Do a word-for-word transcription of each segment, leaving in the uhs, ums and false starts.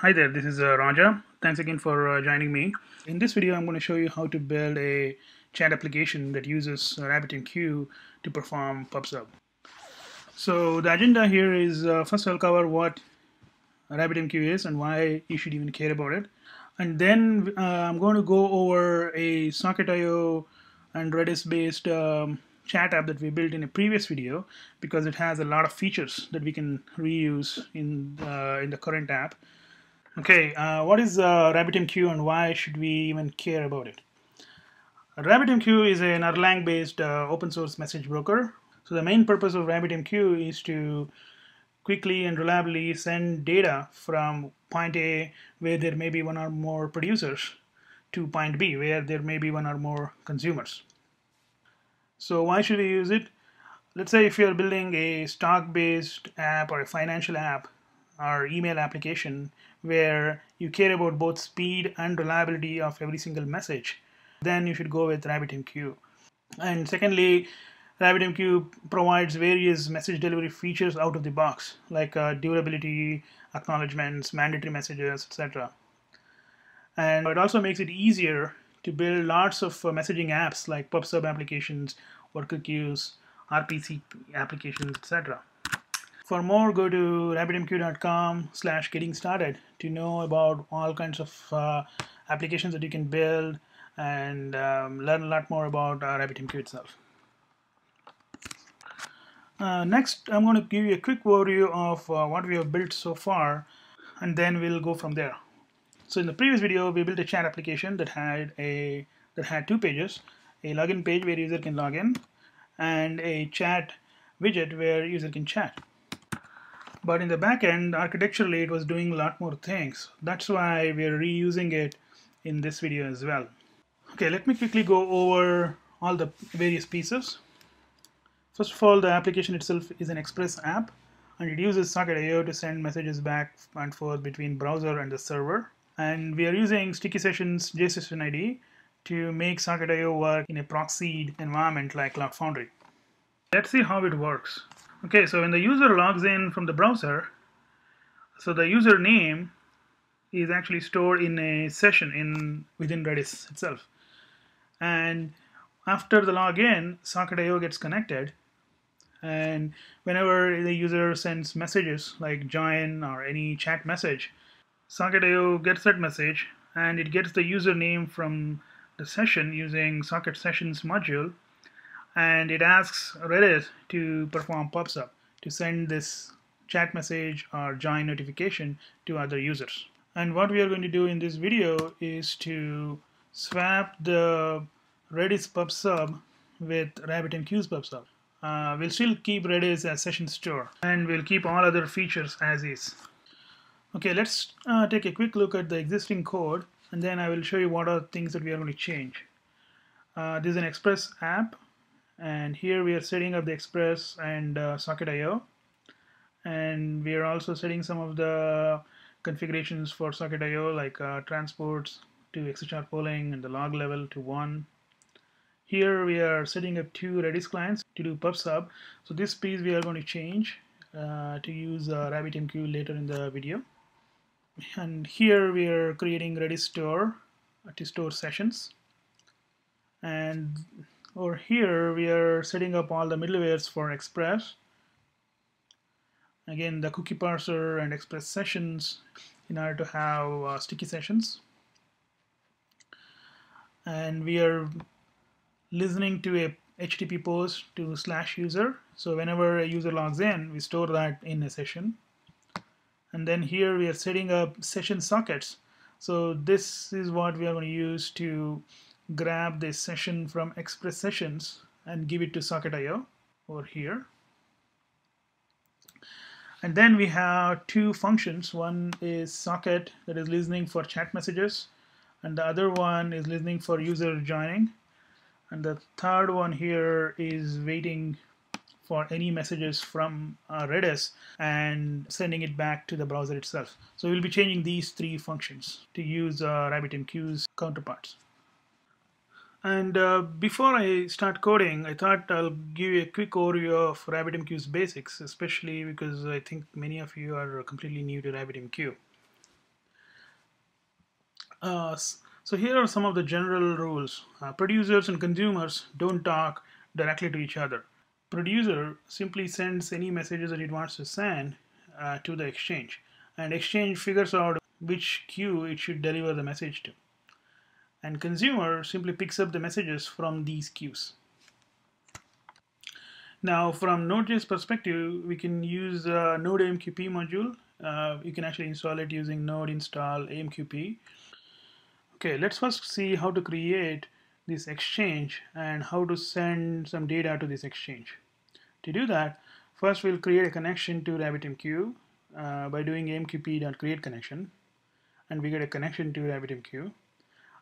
Hi there, this is uh, Raja. Thanks again for uh, joining me. In this video, I'm going to show you how to build a chat application that uses uh, RabbitMQ to perform PubSub. So the agenda here is, uh, first I'll cover what RabbitMQ is and why you should even care about it. And then uh, I'm going to go over a Socket dot i o and Redis based um, chat app that we built in a previous video, because it has a lot of features that we can reuse in, uh, in the current app. Okay, uh, what is uh, RabbitMQ and why should we even care about it? RabbitMQ is an Erlang based uh, open source message broker. So the main purpose of RabbitMQ is to quickly and reliably send data from point A, where there may be one or more producers, to point B, where there may be one or more consumers. So why should we use it? Let's say if you're building a stock based app or a financial app or email application where you care about both speed and reliability of every single message, then you should go with RabbitMQ. And secondly, RabbitMQ provides various message delivery features out of the box, like uh, durability, acknowledgements, mandatory messages, et cetera. And it also makes it easier to build lots of uh, messaging apps like PubSub applications, worker queues, R P C applications, et cetera. For more, go to rabbitmq dot com slash getting started to know about all kinds of uh, applications that you can build and um, learn a lot more about uh, RabbitMQ itself. Uh, next, I'm going to give you a quick overview of uh, what we have built so far, and then we'll go from there. So in the previous video, we built a chat application that had a that had two pages: a login page where user can log in, and a chat widget where user can chat. But in the backend, architecturally, it was doing a lot more things. That's why we're reusing it in this video as well. Okay, let me quickly go over all the various pieces. First of all, the application itself is an Express app, and it uses Socket dot i o to send messages back and forth between browser and the server. And we are using sticky sessions J session I D to make Socket dot i o work in a proxied environment like Cloud Foundry. Let's see how it works. Okay, so when the user logs in from the browser, so the username is actually stored in a session in within Redis itself. And after the login, Socket dot i o gets connected, and whenever the user sends messages like join or any chat message, Socket dot i o gets that message, and it gets the username from the session using Socket Sessions module. And it asks Redis to perform PubSub to send this chat message or join notification to other users. And what we are going to do in this video is to swap the Redis PubSub with RabbitMQ's PubSub. Uh, we'll still keep Redis as session store, and we'll keep all other features as is. Okay, let's uh, take a quick look at the existing code, and then I will show you what are things that we are going to change. Uh, this is an Express app, and here we are setting up the Express and uh, Socket dot i o, and we are also setting some of the configurations for Socket dot i o, like uh, transports to X H R polling and the log level to one. Here we are setting up two Redis clients to do PubSub. So this piece we are going to change uh, to use uh, RabbitMQ later in the video. And here we are creating Redis store to store sessions. And over here we are setting up all the middlewares for Express. Again, the cookie parser and Express sessions in order to have uh, sticky sessions. And we are listening to a H T T P post to slash user. So whenever a user logs in, we store that in a session. And then here we are setting up session sockets. So this is what we are going to use to grab this session from Express Sessions and give it to Socket dot i o over here. And then we have two functions. One is socket that is listening for chat messages, and the other one is listening for user joining. And the third one here is waiting for any messages from uh, Redis and sending it back to the browser itself. So we'll be changing these three functions to use uh, RabbitMQ's counterparts. And uh, before I start coding, I thought I'll give you a quick overview of RabbitMQ's basics, especially because I think many of you are completely new to RabbitMQ. Uh, so here are some of the general rules. Uh, producers and consumers don't talk directly to each other. Producer simply sends any messages that it wants to send uh, to the exchange, and exchange figures out which queue it should deliver the message to. And consumer simply picks up the messages from these queues. Now, from Node.js perspective, we can use uh, Node A M Q P module. Uh, you can actually install it using node install A M Q P. Okay, let's first see how to create this exchange and how to send some data to this exchange. To do that, first we'll create a connection to RabbitMQ uh, by doing A M Q P dot create connection, and we get a connection to RabbitMQ.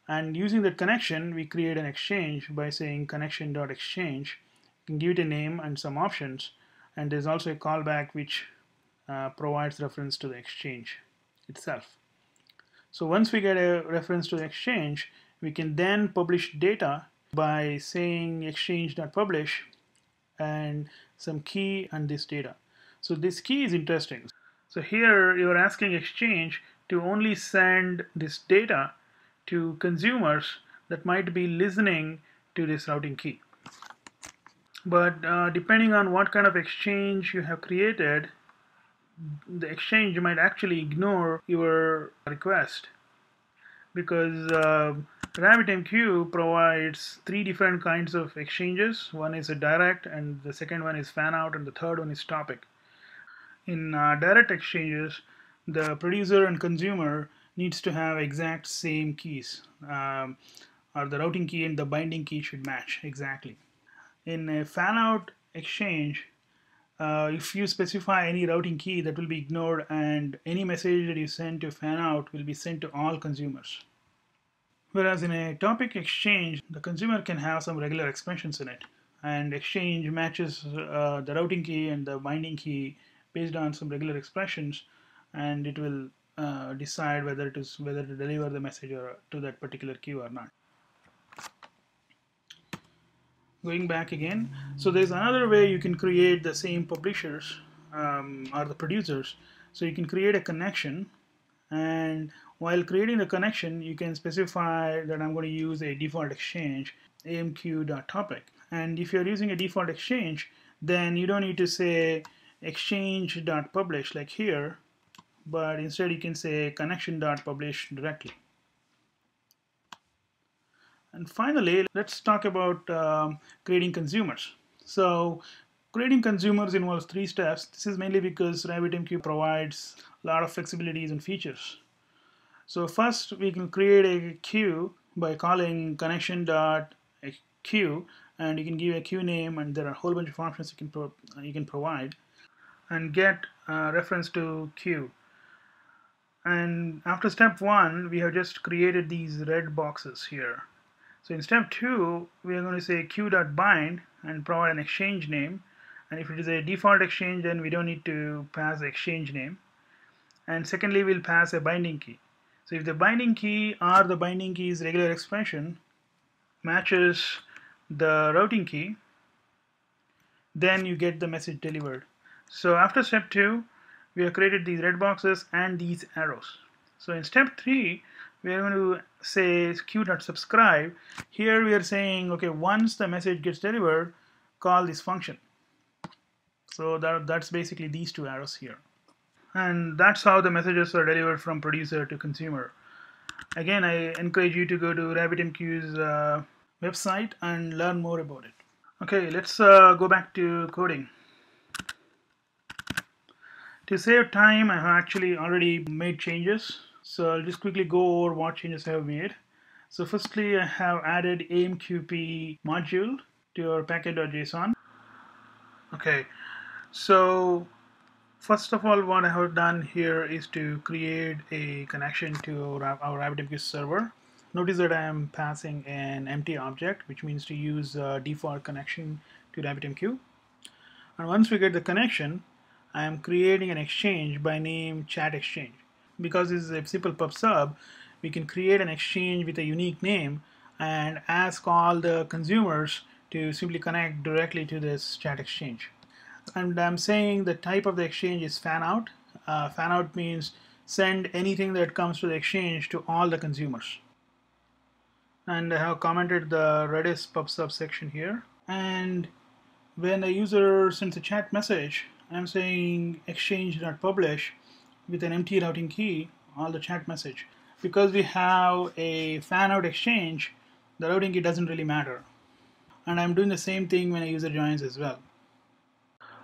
And using that connection, we create an exchange by saying connection dot exchange. You can give it a name and some options, and there's also a callback which uh, provides reference to the exchange itself. So once we get a reference to the exchange, we can then publish data by saying exchange dot publish and some key and this data. So this key is interesting. So here you're asking exchange to only send this data to consumers that might be listening to this routing key. But uh, depending on what kind of exchange you have created, the exchange might actually ignore your request, because uh, RabbitMQ provides three different kinds of exchanges. One is a direct, and the second one is fan out, and the third one is topic. In uh, direct exchanges, the producer and consumer needs to have exact same keys, um, or the routing key and the binding key should match exactly. In a fan-out exchange, uh, if you specify any routing key, that will be ignored, and any message that you send to fan-out will be sent to all consumers. Whereas in a topic exchange, the consumer can have some regular expressions in it, and exchange matches uh, the routing key and the binding key based on some regular expressions, and it will uh, decide whether it is whether to deliver the message or to that particular queue or not. Going back again, so there's another way you can create the same publishers um, or the producers. So you can create a connection, and while creating the connection, you can specify that I'm going to use a default exchange, A M Q dot topic. And if you're using a default exchange, then you don't need to say exchange dot publish like here, but instead you can say connection dot publish directly. And finally, let's talk about um, creating consumers. So creating consumers involves three steps. This is mainly because RabbitMQ provides a lot of flexibilities and features. So first, we can create a queue by calling connection dot queue, and you can give a queue name, and there are a whole bunch of options you can, pro you can provide, and get uh, reference to queue. And after step one, we have just created these red boxes here. So in step two, we are going to say queue dot bind and provide an exchange name. And if it is a default exchange, then we don't need to pass the exchange name. And secondly, we'll pass a binding key. So if the binding key or the binding key's regular expression matches the routing key, then you get the message delivered. So after step two, we have created these red boxes and these arrows. So in step three, we are going to say queue dot subscribe. Here we are saying, okay, once the message gets delivered, call this function. So that, that's basically these two arrows here. And that's how the messages are delivered from producer to consumer. Again, I encourage you to go to RabbitMQ's uh, website and learn more about it. Okay, let's uh, go back to coding. To save time, I have actually already made changes. So I'll just quickly go over what changes I have made. So firstly, I have added A M Q P module to our packet dot json. Okay, so first of all, what I have done here is to create a connection to our, our RabbitMQ server. Notice that I am passing an empty object, which means to use a default connection to RabbitMQ. And once we get the connection, I am creating an exchange by name chat exchange. Because this is a simple PubSub, we can create an exchange with a unique name and ask all the consumers to simply connect directly to this chat exchange. And I'm saying the type of the exchange is fan out. Uh, fan out means send anything that comes to the exchange to all the consumers. And I have commented the Redis PubSub section here. And when a user sends a chat message, I'm saying exchange.publish with an empty routing key on the chat message. Because we have a fan-out exchange, the routing key doesn't really matter. And I'm doing the same thing when a user joins as well.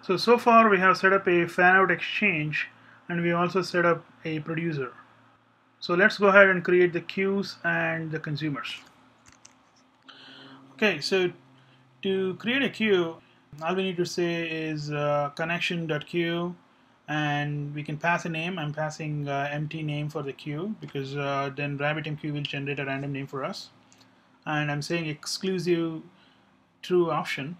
So, so far we have set up a fan-out exchange and we also set up a producer. So let's go ahead and create the queues and the consumers. Okay, so to create a queue, all we need to say is uh, connection.queue, and we can pass a name. I'm passing uh, empty name for the queue because uh, then RabbitMQ will generate a random name for us. And I'm saying exclusive true option.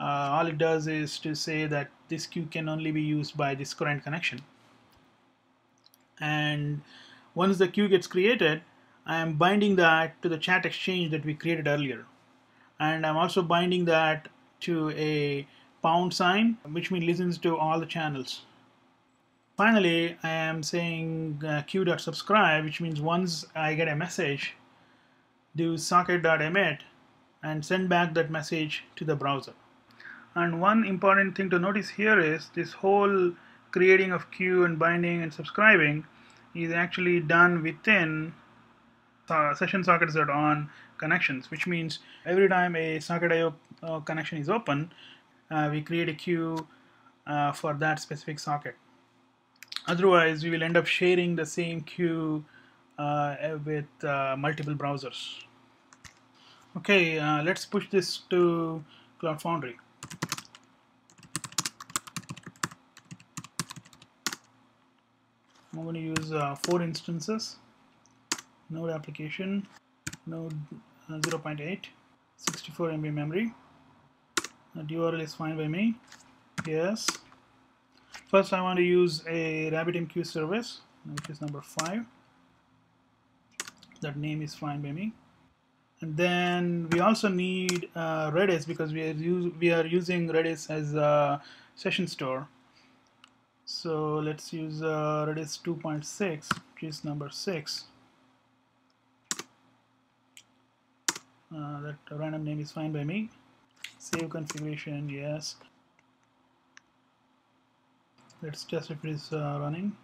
Uh, all it does is to say that this queue can only be used by this current connection. And once the queue gets created, I am binding that to the chat exchange that we created earlier. And I'm also binding that to a pound sign, which means listens to all the channels. Finally, I am saying uh, queue.subscribe, which means once I get a message, do socket.emit and send back that message to the browser. And one important thing to notice here is this whole creating of queue and binding and subscribing is actually done within uh, session sockets that are on connections, which means every time a Socket dot I O uh, connection is open, uh, we create a queue uh, for that specific socket. Otherwise, we will end up sharing the same queue uh, with uh, multiple browsers. Okay, uh, let's push this to Cloud Foundry. I'm going to use uh, four instances: Node application, Node uh, zero point eight, sixty-four M B memory. That U R L is fine by me. Yes. First, I want to use a RabbitMQ service, which is number five. That name is fine by me. And then we also need uh, Redis, because we are, use, we are using Redis as a session store. So let's use uh, Redis two point six, which is number six. Uh, that random name is fine by me. Save configuration, yes. Let's test if it is uh, running.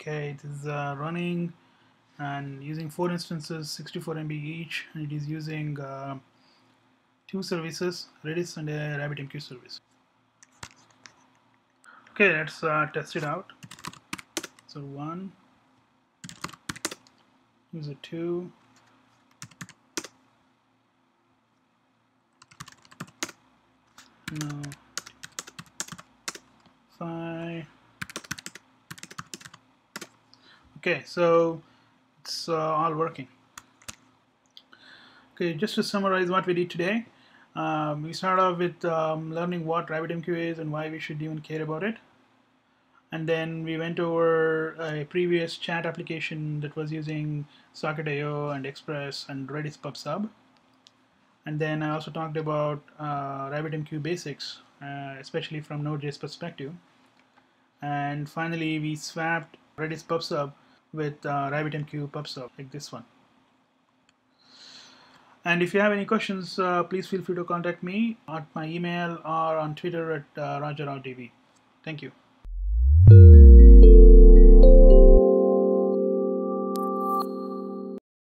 Okay, it is uh, running and using four instances, sixty-four M B each, and it is using uh, two services, Redis and a RabbitMQ service. Okay, let's uh, test it out. So one, user two. No. Five. Okay, so it's uh, all working. Okay, just to summarize what we did today, um, we started off with um, learning what RabbitMQ is and why we should even care about it. And then we went over a previous chat application that was using Socket dot I O and Express and Redis PubSub. And then I also talked about uh, RabbitMQ basics, uh, especially from Node.js perspective. And finally, we swapped Redis PubSub with uh, RabbitMQ PubSub, like this one. And if you have any questions, uh, please feel free to contact me at my email or on Twitter at uh, rajaraodv. Thank you.